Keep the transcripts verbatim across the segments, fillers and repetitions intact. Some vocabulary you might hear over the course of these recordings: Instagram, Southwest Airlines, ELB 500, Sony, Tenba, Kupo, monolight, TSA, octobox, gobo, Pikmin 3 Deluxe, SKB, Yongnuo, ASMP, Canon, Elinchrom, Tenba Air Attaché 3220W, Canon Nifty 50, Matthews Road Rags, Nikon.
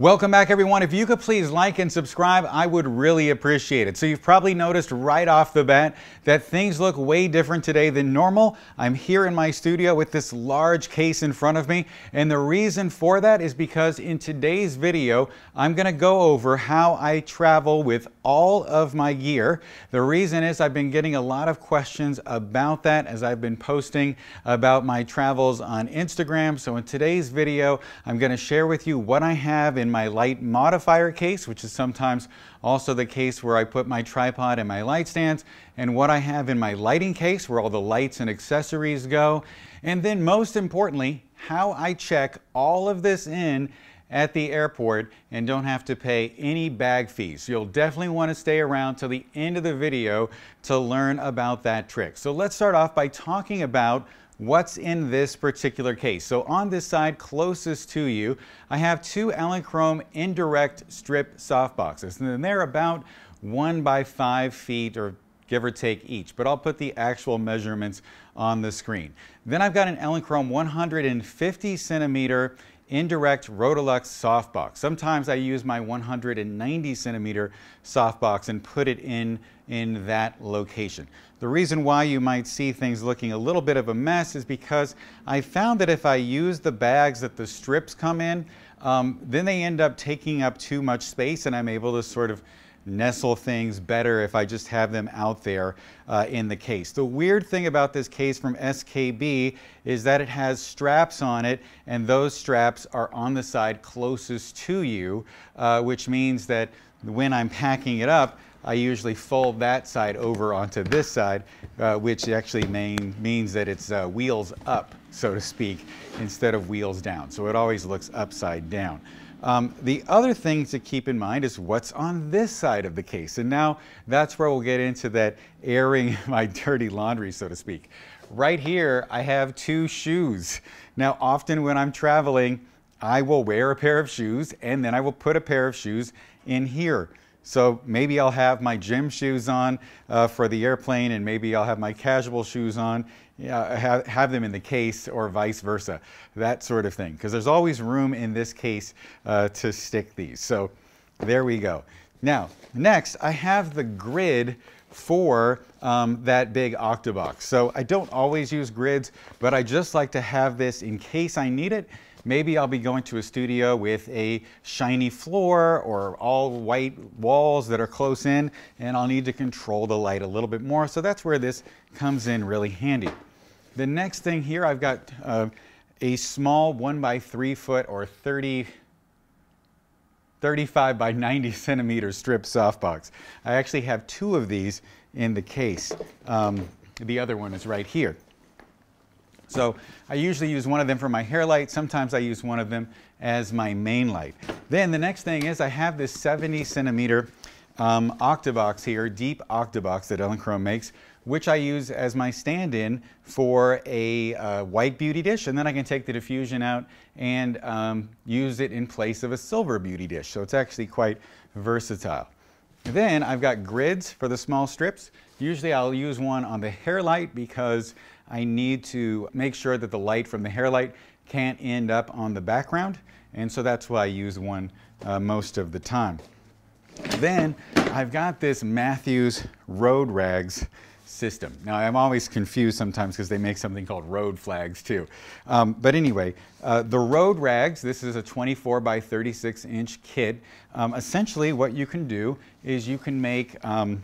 Welcome back, everyone. If you could please like and subscribe, I would really appreciate it. So you've probably noticed right off the bat that things look way different today than normal. I'm here in my studio with this large case in front of me, and the reason for that is because in today's video, I'm gonna go over how I travel with all of my gear. The reason is I've been getting a lot of questions about that as I've been posting about my travels on Instagram. So in today's video, I'm gonna share with you what I have in my light modifier case, which is sometimes also the case where I put my tripod and my light stands, and what I have in my lighting case where all the lights and accessories go, and then most importantly, how I check all of this in at the airport and don't have to pay any bag fees. You'll definitely want to stay around till the end of the video to learn about that trick. So let's start off by talking about what's in this particular case. So on this side closest to you, I have two Elinchrom indirect strip softboxes, and then they're about one by five feet or give or take each, but I'll put the actual measurements on the screen. Then I've got an Elinchrom one hundred fifty centimeter indirect Rotolux softbox. Sometimes I use my one hundred ninety centimeter softbox and put it in in that location. The reason why you might see things looking a little bit of a mess is because I found that if I use the bags that the strips come in, um, then they end up taking up too much space, and I'm able to sort of nestle things better if I just have them out there uh, in the case. The weird thing about this case from S K B is that it has straps on it, and those straps are on the side closest to you, uh, which means that when I'm packing it up, I usually fold that side over onto this side, uh, which actually main, means that it's uh, wheels up, so to speak, instead of wheels down. So it always looks upside down. Um, the other thing to keep in mind is what's on this side of the case. And now that's where we'll get into that airing my dirty laundry, so to speak. Right here, I have two shoes. Now, often when I'm traveling, I will wear a pair of shoes, and then I will put a pair of shoes in here. So maybe I'll have my gym shoes on uh, for the airplane, and maybe I'll have my casual shoes on, uh, have, have them in the case, or vice versa, that sort of thing. Because there's always room in this case uh, to stick these. So there we go. Now, next, I have the grid for um, that big octobox. So I don't always use grids, but I just like to have this in case I need it. Maybe I'll be going to a studio with a shiny floor or all white walls that are close in, and I'll need to control the light a little bit more. So that's where this comes in really handy. The next thing here, I've got uh, a small one by three foot or thirty, thirty-five by ninety centimeter strip softbox. I actually have two of these in the case. Um, the other one is right here. So I usually use one of them for my hair light. Sometimes I use one of them as my main light. Then the next thing is I have this seventy centimeter um, octobox here, deep octobox that Elinchrom makes, which I use as my stand-in for a uh, white beauty dish, and then I can take the diffusion out and um, use it in place of a silver beauty dish. So it's actually quite versatile. Then I've got grids for the small strips. Usually I'll use one on the hair light because I need to make sure that the light from the hair light can't end up on the background, and so that's why I use one uh, most of the time. Then I've got this Matthews Road Rags system. Now, I'm always confused sometimes because they make something called road flags too. Um, but anyway, uh, the Road Rags, this is a twenty-four by thirty-six inch kit. Um, essentially, what you can do is you can make um,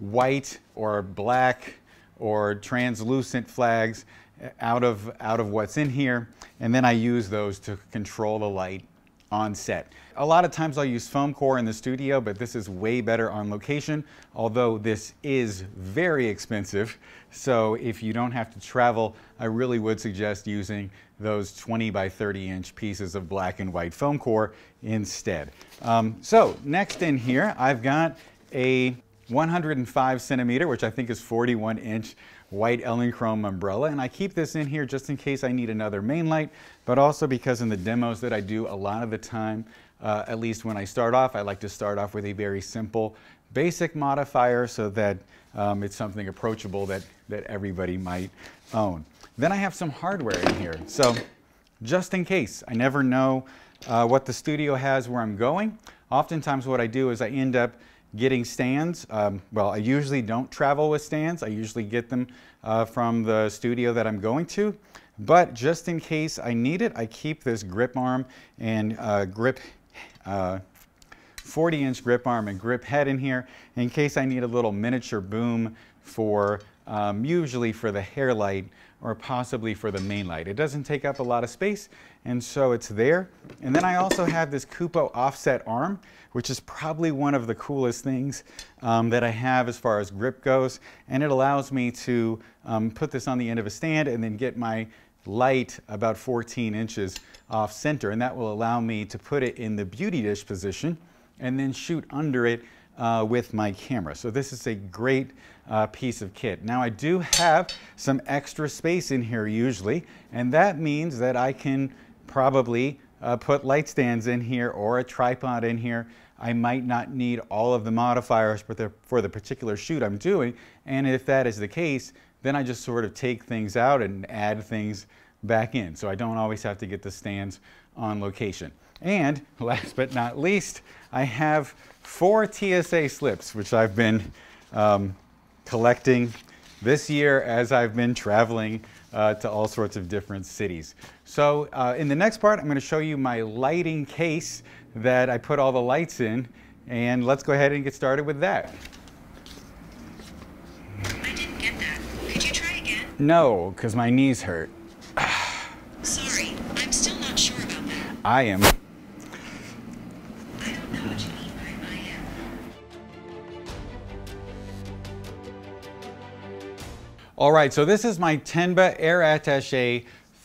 white or black or translucent flags out of, out of what's in here, and then I use those to control the light on set. A lot of times I'll use foam core in the studio, but this is way better on location, although this is very expensive. So if you don't have to travel, I really would suggest using those twenty by thirty inch pieces of black and white foam core instead. Um, so next in here, I've got a one hundred five centimeter, which I think is forty-one inch white Elinchrom umbrella, and I keep this in here just in case I need another main light, but also because in the demos that I do a lot of the time, uh, at least when I start off, I like to start off with a very simple basic modifier so that um, it's something approachable that, that everybody might own. Then I have some hardware in here, so just in case. I never know uh, what the studio has where I'm going. Oftentimes what I do is I end up getting stands. Um, well, I usually don't travel with stands. I usually get them uh, from the studio that I'm going to. But just in case I need it, I keep this grip arm and uh, grip uh, forty inch grip arm and grip head in here in case I need a little miniature boom for um, usually for the hair light or possibly for the main light. It doesn't take up a lot of space, and so it's there. And then I also have this Kupo offset arm, which is probably one of the coolest things um, that I have as far as grip goes. And it allows me to um, put this on the end of a stand and then get my light about fourteen inches off center. And that will allow me to put it in the beauty dish position and then shoot under it Uh, with my camera. So this is a great uh, piece of kit. Now I do have some extra space in here usually, and that means that I can probably uh, put light stands in here or a tripod in here. I might not need all of the modifiers for the, for the particular shoot I'm doing, and if that is the case, then I just sort of take things out and add things back in. So I don't always have to get the stands on location. And last but not least, I have four T S A slips, which I've been um, collecting this year as I've been traveling uh, to all sorts of different cities. So uh, in the next part, I'm going to show you my lighting case that I put all the lights in, and let's go ahead and get started with that. I didn't get that. Could you try again? No, because my knees hurt. Sorry, I'm still not sure about that. I am. All right, so this is my Tenba Air Attaché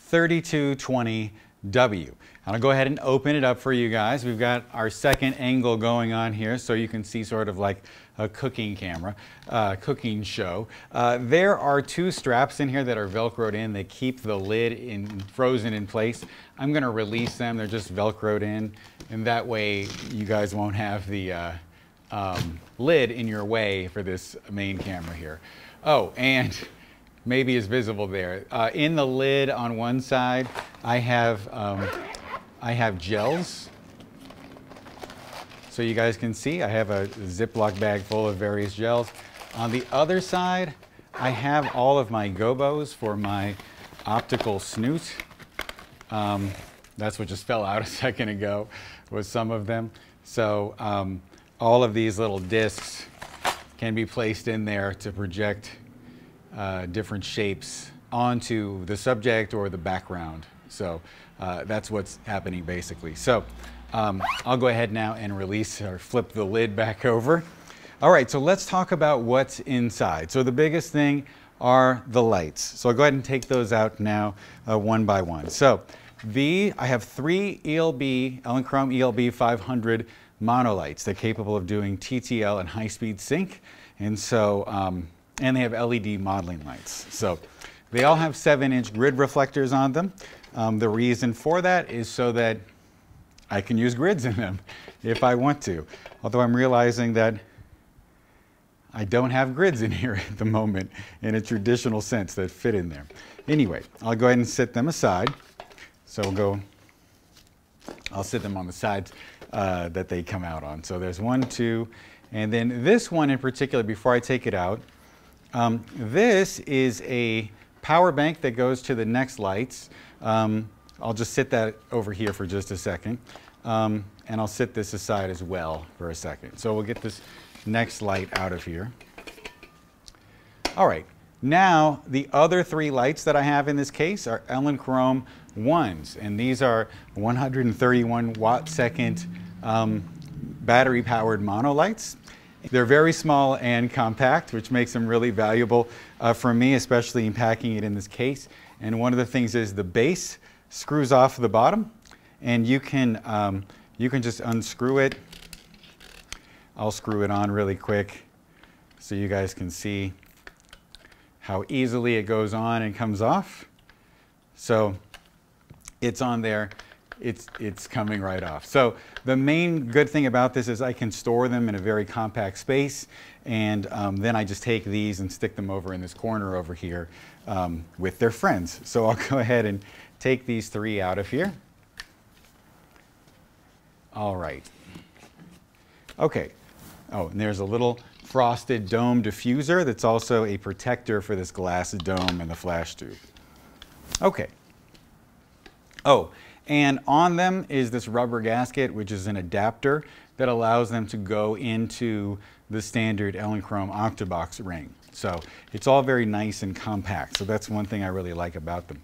thirty-two twenty W. I'll go ahead and open it up for you guys. We've got our second angle going on here, so you can see sort of like a cooking camera, uh, cooking show. Uh, there are two straps in here that are Velcroed in. They keep the lid in, frozen in place. I'm gonna release them. They're just Velcroed in, and that way you guys won't have the uh, um, lid in your way for this main camera here. Oh, and maybe is visible there. Uh, in the lid on one side, I have, um, I have gels. So you guys can see, I have a Ziploc bag full of various gels. On the other side, I have all of my gobos for my optical snoot. Um, that's what just fell out a second ago, was some of them. So um, all of these little discs can be placed in there to project Uh, different shapes onto the subject or the background. So uh, that's what's happening basically. So um, I'll go ahead now and release or flip the lid back over. All right, so let's talk about what's inside. So the biggest thing are the lights. So I'll go ahead and take those out now uh, one by one. So the, I have three E L B, Elinchrom E L B five hundred monolights. They're capable of doing T T L and high-speed sync. And so um, and they have L E D modeling lights. So they all have seven inch grid reflectors on them. Um, the reason for that is so that I can use grids in them if I want to. Although I'm realizing that I don't have grids in here at the moment in a traditional sense that fit in there. Anyway, I'll go ahead and set them aside. So we'll go, I'll set them on the sides uh, that they come out on. So there's one, two, and then this one in particular, before I take it out, Um, this is a power bank that goes to the next lights. Um, I'll just sit that over here for just a second. Um, and I'll sit this aside as well for a second. So we'll get this next light out of here. All right, now the other three lights that I have in this case are Elinchrom ones. And these are one hundred thirty-one watt second um, battery powered monolights. They're very small and compact, which makes them really valuable uh, for me, especially in packing it in this case. And one of the things is the base screws off the bottom, and you can, um, you can just unscrew it. I'll screw it on really quick so you guys can see how easily it goes on and comes off. So it's on there. It's, it's coming right off. So the main good thing about this is I can store them in a very compact space, and um, then I just take these and stick them over in this corner over here um, with their friends. So I'll go ahead and take these three out of here. All right. Okay. Oh, and there's a little frosted dome diffuser that's also a protector for this glass dome and the flash tube. Okay. Oh, and on them is this rubber gasket, which is an adapter that allows them to go into the standard Elinchrom Octobox ring. So it's all very nice and compact. So that's one thing I really like about them.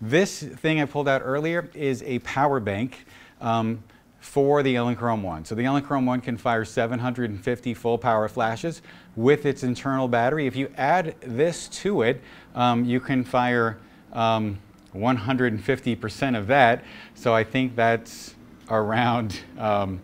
This thing I pulled out earlier is a power bank um, for the Elinchrom one. So the Elinchrom one can fire seven hundred fifty full power flashes with its internal battery. If you add this to it, um, you can fire um, one hundred fifty percent of that. So I think that's around um,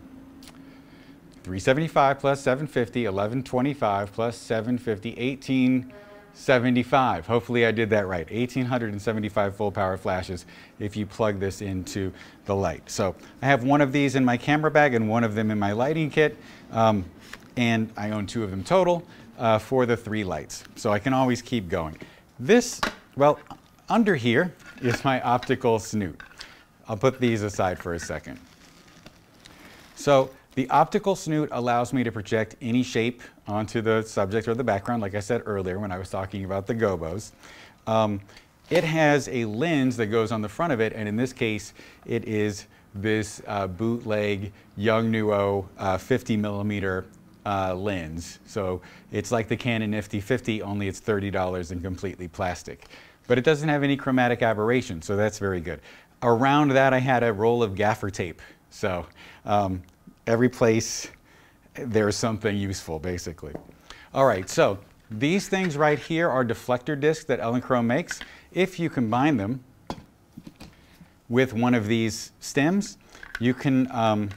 three seventy-five plus seven fifty, eleven twenty-five plus seven fifty, eighteen seventy-five. Hopefully I did that right. eighteen seventy-five full power flashes if you plug this into the light. So I have one of these in my camera bag and one of them in my lighting kit. Um, and I own two of them total uh, for the three lights. So I can always keep going. This, well, under here is my optical snoot. I'll put these aside for a second. So the optical snoot allows me to project any shape onto the subject or the background, like I said earlier when I was talking about the gobos. Um, it has a lens that goes on the front of it, and in this case, it is this uh, bootleg Yongnuo uh, fifty millimeter uh, lens. So it's like the Canon Nifty fifty, only it's thirty dollars and completely plastic. But it doesn't have any chromatic aberration, so that's very good. Around that, I had a roll of gaffer tape. So um, every place there's something useful, basically. All right, so these things right here are deflector discs that Elinchrom makes. If you combine them with one of these stems, you can um,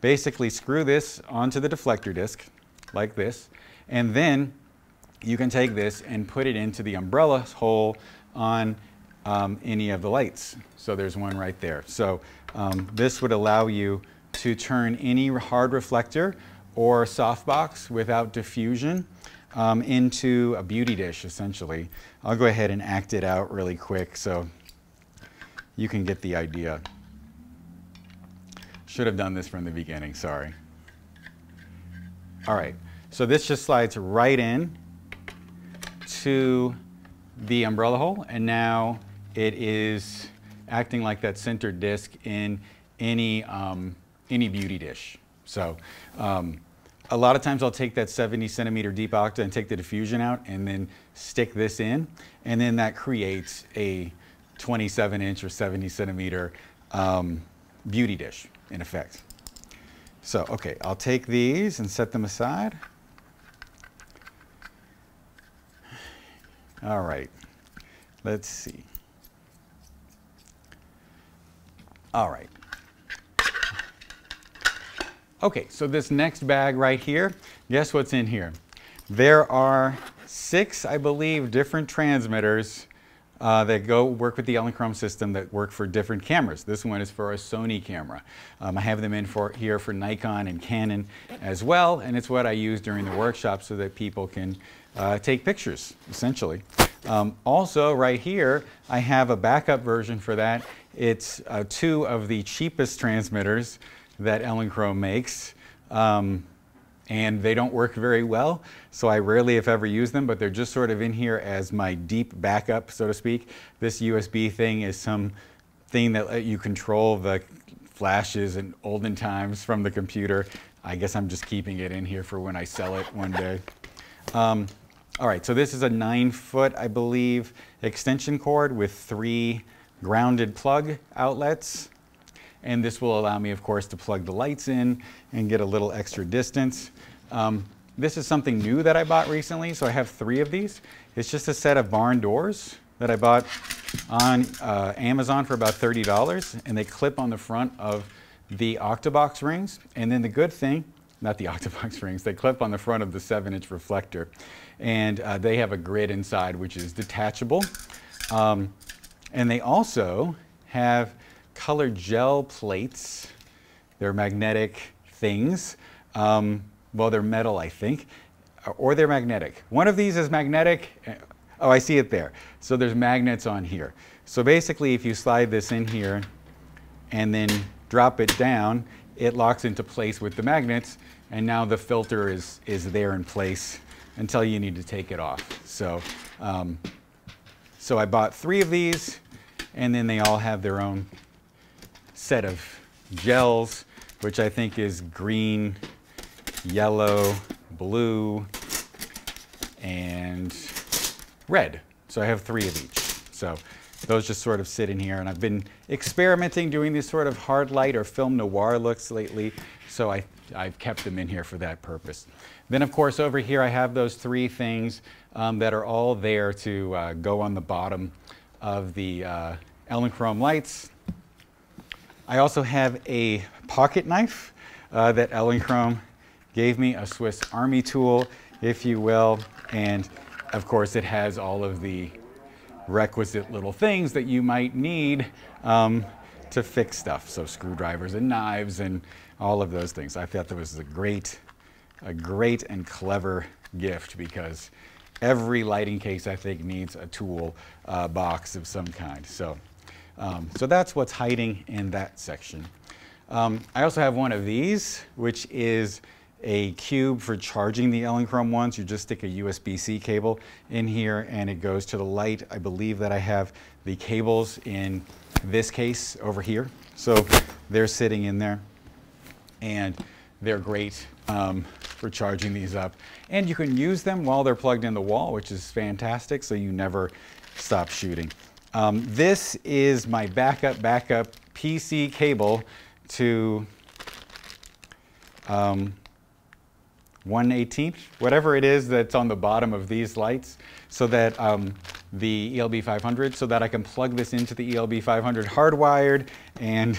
basically screw this onto the deflector disc, like this, and then you can take this and put it into the umbrella hole on um, any of the lights. So there's one right there. So um, this would allow you to turn any hard reflector or softbox without diffusion um, into a beauty dish, essentially. I'll go ahead and act it out really quick so you can get the idea. Should have done this from the beginning, sorry. All right, so this just slides right in to the umbrella hole, and now it is acting like that center disc in any um, any beauty dish. So um, a lot of times I'll take that seventy centimeter deep octa and take the diffusion out and then stick this in, and then that creates a twenty-seven inch or seventy centimeter um, beauty dish in effect. So okay, I'll take these and set them aside. All right, let's see. All right. Okay, so this next bag right here, guess what's in here? There are six, I believe, different transmitters uh, that go work with the Elinchrom system that work for different cameras. This one is for a Sony camera. Um, I have them in for here for Nikon and Canon as well, and it's what I use during the workshop so that people can Uh, take pictures, essentially. Um, also, right here, I have a backup version for that. It's uh, two of the cheapest transmitters that Elinchrom makes, um, and they don't work very well, so I rarely, if ever, use them, but they're just sort of in here as my deep backup, so to speak. This U S B thing is some thing that let you control the flashes in olden times from the computer. I guess I'm just keeping it in here for when I sell it one day. Um, All right, so this is a nine foot, I believe, extension cord with three grounded plug outlets. And this will allow me, of course, to plug the lights in and get a little extra distance. Um, this is something new that I bought recently, so I have three of these. It's just a set of barn doors that I bought on uh, Amazon for about thirty dollars, and they clip on the front of the Octobox rings. And then the good thing, not the Octobox rings, they clip on the front of the seven inch reflector. And uh, they have a grid inside, which is detachable. Um, and they also have colored gel plates. They're magnetic things. Um, well, they're metal, I think, or they're magnetic. One of these is magnetic. Oh, I see it there. So there's magnets on here. So basically, if you slide this in here and then drop it down, it locks into place with the magnets, and now the filter is, is there in place until you need to take it off. So, um, so I bought three of these, and then they all have their own set of gels, which I think is green, yellow, blue, and red. So I have three of each. So those just sort of sit in here, and I've been experimenting doing these sort of hard light or film noir looks lately, so I, I've kept them in here for that purpose. Then of course over here I have those three things um, that are all there to uh, go on the bottom of the uh, Elinchrom lights. I also have a pocket knife uh, that Elinchrom gave me, a Swiss Army tool, if you will, and of course it has all of the requisite little things that you might need um, to fix stuff. So screwdrivers and knives and all of those things. I thought that was a great, a great and clever gift, because every lighting case I think needs a tool uh, box of some kind. So, um, so that's what's hiding in that section. Um, I also have one of these, which is a cube for charging the Elinchrom ones. You just stick a U S B C cable in here and it goes to the light. I believe that I have the cables in this case over here. So they're sitting in there and they're great um, for charging these up. And you can use them while they're plugged in the wall, which is fantastic, so you never stop shooting. Um, this is my backup, backup P C cable to um, one eighteenth, whatever it is that's on the bottom of these lights, so that um, the E L B five hundred, so that I can plug this into the E L B five hundred hardwired and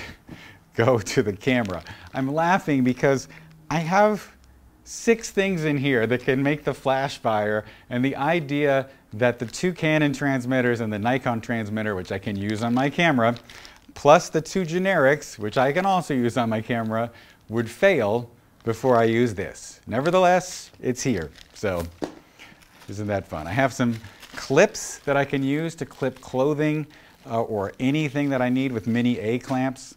go to the camera. I'm laughing because I have six things in here that can make the flash fire, and the idea that the two Canon transmitters and the Nikon transmitter, which I can use on my camera, plus the two generics, which I can also use on my camera, would fail before I use this. Nevertheless, it's here, so isn't that fun? I have some clips that I can use to clip clothing uh, or anything that I need with mini A-clamps,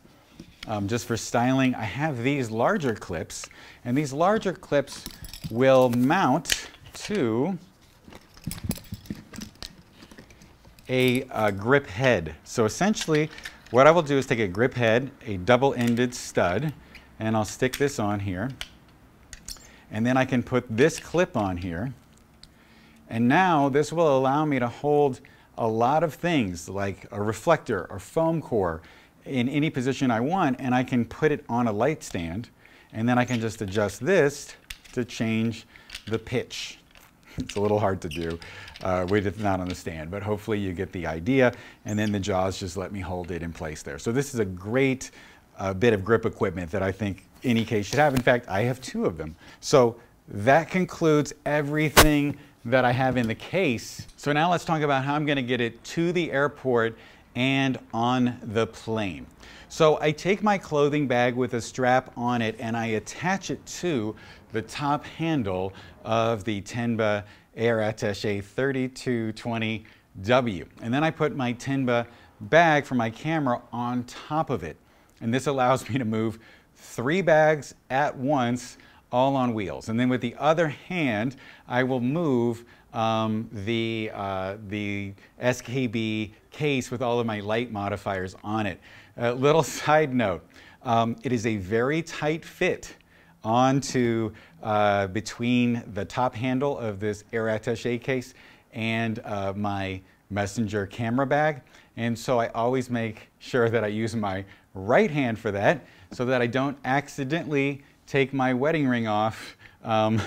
um, just for styling. I have these larger clips, and these larger clips will mount to a, a grip head. So essentially, what I will do is take a grip head, a double-ended stud, and I'll stick this on here, and then I can put this clip on here, and now this will allow me to hold a lot of things like a reflector or foam core in any position I want, and I can put it on a light stand, and then I can just adjust this to change the pitch. It's a little hard to do uh, when it's not on the stand, but hopefully you get the idea, and then the jaws just let me hold it in place there. So this is a great a bit of grip equipment that I think any case should have. In fact, I have two of them. So that concludes everything that I have in the case. So now let's talk about how I'm going to get it to the airport and on the plane. So I take my clothing bag with a strap on it and I attach it to the top handle of the Tenba Air Attaché thirty-two twenty W. And then I put my Tenba bag for my camera on top of it. And this allows me to move three bags at once, all on wheels. And then with the other hand, I will move um, the, uh, the S K B case with all of my light modifiers on it. A little side note, um, it is a very tight fit onto uh, between the top handle of this Air Attaché case and uh, my messenger camera bag. And so I always make sure that I use my right hand for that, so that I don't accidentally take my wedding ring off um,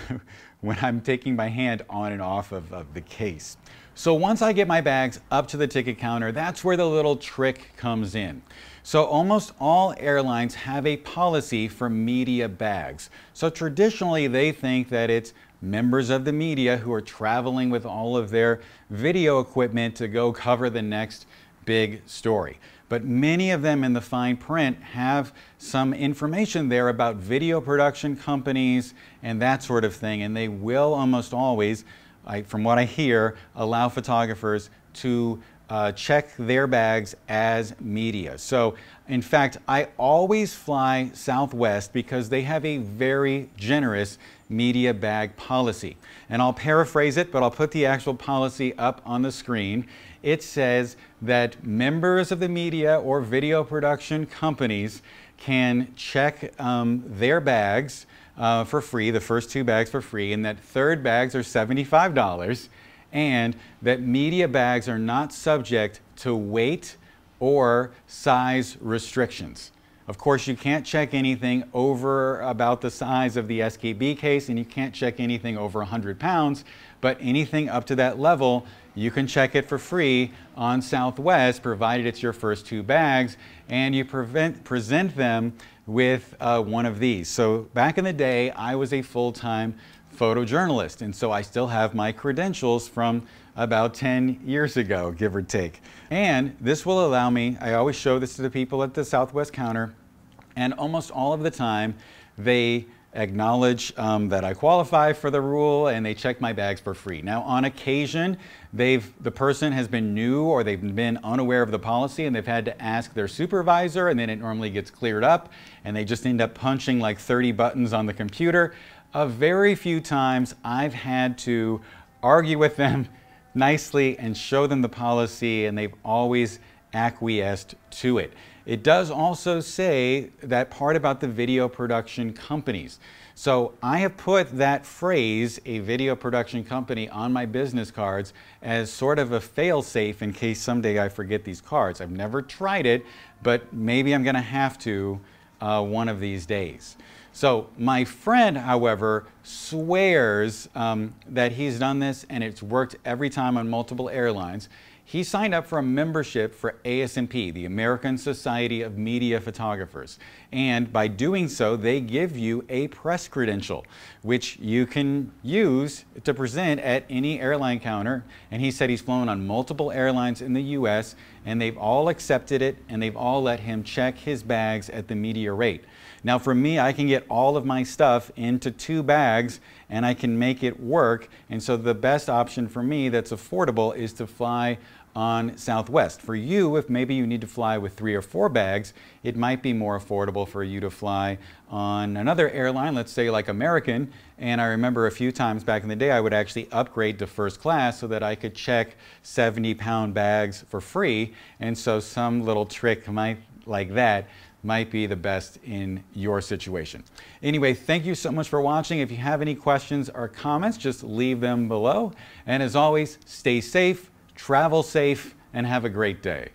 when I'm taking my hand on and off of, of the case. So once I get my bags up to the ticket counter, that's where the little trick comes in. So almost all airlines have a policy for media bags. So traditionally they think that it's members of the media who are traveling with all of their video equipment to go cover the next big story. But many of them in the fine print have some information there about video production companies and that sort of thing, and they will almost always, I, from what I hear, allow photographers to uh, check their bags as media. So in fact, I always fly Southwest because they have a very generous media bag policy. And I'll paraphrase it, but I'll put the actual policy up on the screen. It says that members of the media or video production companies can check um, their bags uh, for free, the first two bags for free, and that third bags are seventy-five dollars, and that media bags are not subject to weight or size restrictions. Of course, you can't check anything over about the size of the S K B case, and you can't check anything over one hundred pounds, but anything up to that level, you can check it for free on Southwest, provided it's your first two bags, and you prevent, present them with uh, one of these. So back in the day, I was a full-time photojournalist, and so I still have my credentials from about ten years ago, give or take. And this will allow me, I always show this to the people at the Southwest counter, and almost all of the time, they acknowledge um, that I qualify for the rule, and they check my bags for free. Now, on occasion, they've the person has been new or they've been unaware of the policy, and they've had to ask their supervisor, and then it normally gets cleared up, and they just end up punching like thirty buttons on the computer. A very few times I've had to argue with them nicely and show them the policy, and they've always acquiesced to it. It does also say that part about the video production companies. So I have put that phrase, a video production company, on my business cards as sort of a fail-safe in case someday I forget these cards. I've never tried it, but maybe I'm going to have to uh, one of these days. So my friend, however, swears um, that he's done this and it's worked every time on multiple airlines. He signed up for a membership for A S M P, the American Society of Media Photographers. And by doing so, they give you a press credential, which you can use to present at any airline counter. And he said he's flown on multiple airlines in the U S, and they've all accepted it, and they've all let him check his bags at the media rate. Now for me, I can get all of my stuff into two bags and I can make it work. And so the best option for me that's affordable is to fly on Southwest. For you, if maybe you need to fly with three or four bags, it might be more affordable for you to fly on another airline, let's say like American. And I remember a few times back in the day, I would actually upgrade to first class so that I could check seventy pound bags for free. And so some little trick might like that might be the best in your situation. Anyway, thank you so much for watching. If you have any questions or comments, just leave them below. And as always, stay safe, travel safe, and have a great day.